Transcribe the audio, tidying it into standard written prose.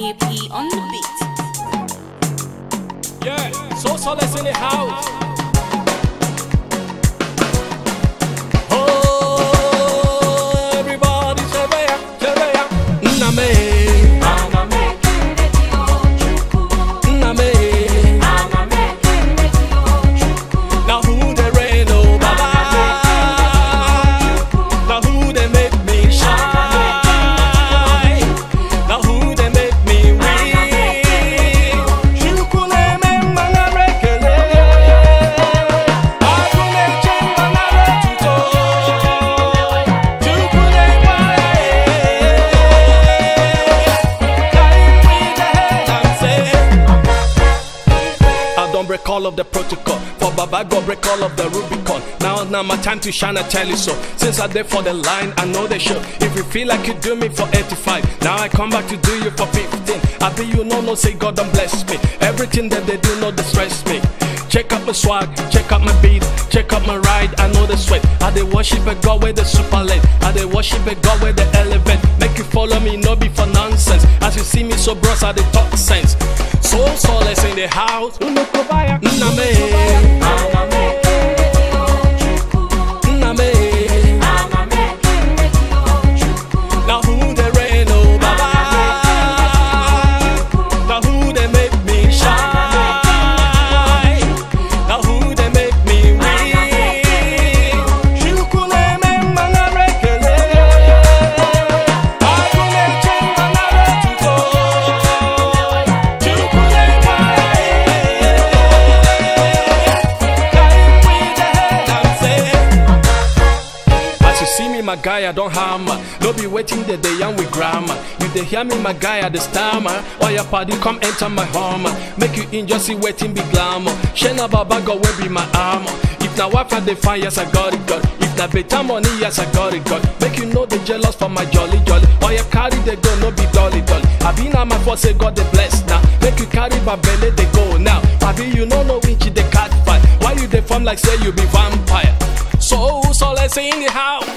DAP on the beat. Yeah, Soul Solace in the house. Recall of the protocol, for Baba God recall of the Rubicon. Now my time to shine, I tell you so. Since I did for the line, I know they show. If you feel like you do me for 85, now I come back to do you for 15. I be you know, no say God don't bless me. Everything that they do, no distress me. Check out my swag, check out my beat, check out my ride, I know the sweat. I dey worship a God with the super late, I dey worship a God with the elevate. Make you follow me, no be for nonsense. As you see me so bros, I dey talk sense. Soul Solace in the house. My guy, I don't hammer. No be waiting the day young with grammar. You they hear me, my guy, I the stammer. All your party come enter my home. Make you enjoy, see waiting be glamour. Shena Baba go will be my armor. If na wife I define, yes I got it got. If na better money, yes I got it got. Make you know they jealous for my jolly jolly. All your carry they go, no be dolly dolly. I be now my force, say God they bless now. Make you carry my belly, they go now. I be you know no witchy they cat fight. Why you they form like say you be vampire? Soul Solace in the house.